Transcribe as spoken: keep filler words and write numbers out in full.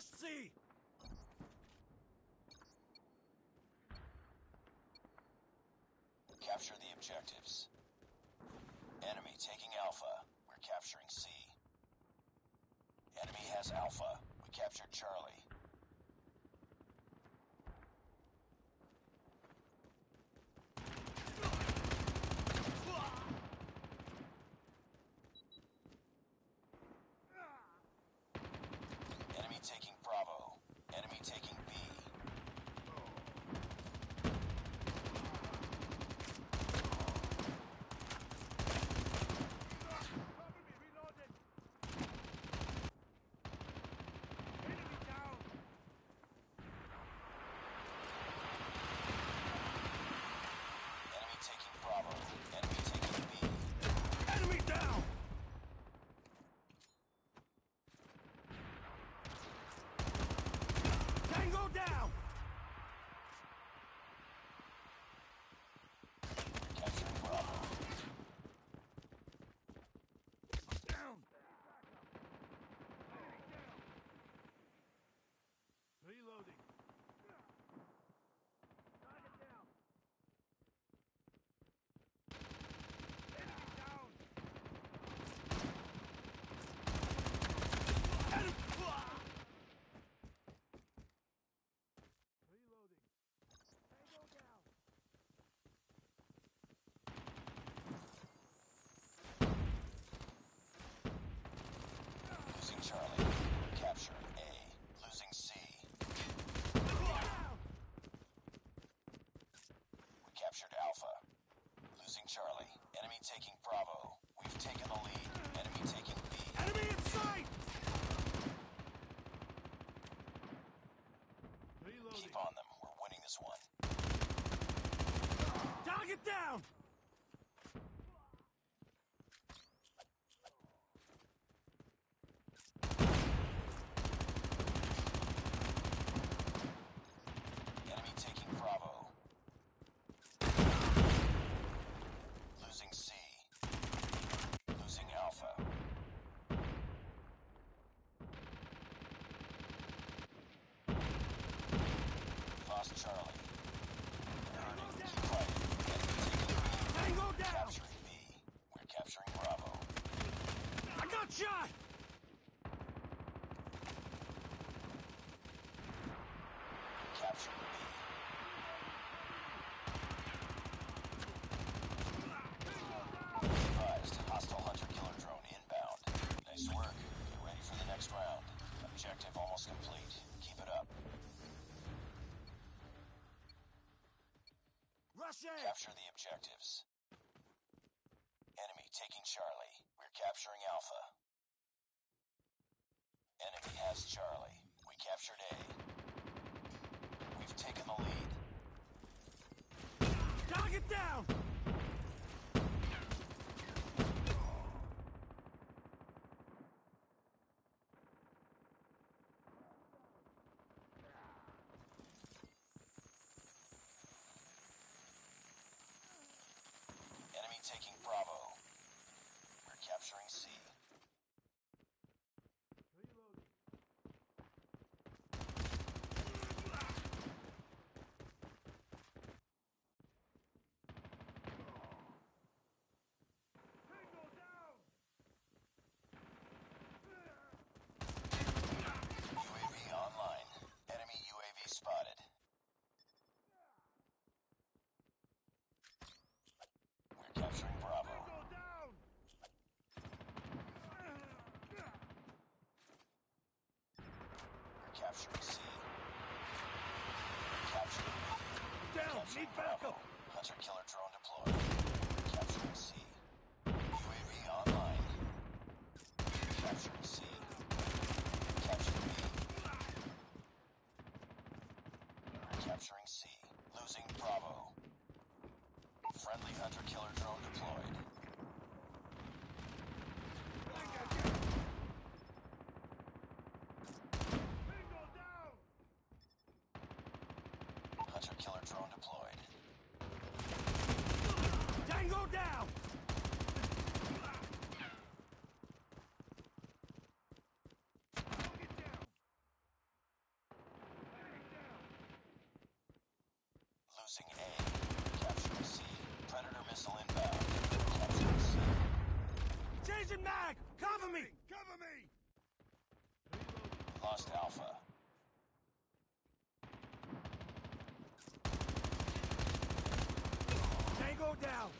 Überrascht sie! Capture the objectives. Enemy taking Alpha. We're capturing C. Enemy has Alpha. We captured Charlie. Enemy taking Bravo. Enemy taking B. Reloading. Target down. Enemy down. Reloading. Tango down. Losing Charlie. Capturing A. Losing C. Captured Alpha. Losing Charlie. Enemy taking Bravo. We've taken the lead. Enemy taking B. Enemy in sight! Reloading. Keep on them. We're winning this one. Target down! Enemy taking Bravo. Losing C. Losing Alpha. Lost Charlie. Tango down. Keep fighting. Tango down. Capturing B. We're capturing Bravo. I got shot! Capturing B. Hostile hunter-killer drone inbound. Nice work. Get ready for the next round. Objective almost complete. Keep it up. Rush in! Capture the objectives. Enemy taking Charlie. We're capturing Alpha. Enemy has Charlie. We captured A. We've taken the lead. Target down! Enemy taking Bravo. We're capturing C. Reloading. Tango down. U A V online. Enemy U A V spotted. Capturing Bravo. Tango down! We're capturing C. We're capturing B. Down! Capturing need backup! Hunter-killer drone deployed. We're capturing C. U A V online. We're capturing C. We're capturing B. We're capturing C. Losing Bravo. Friendly hunter-killer drone deployed. Bingo down! Hunter-killer drone deployed. Tango down! Get down! Losing A. Capturing C. Predator missile inbound. Capturing C. Changing mag! Cover me! Cover me! Lost Alpha. Tango down!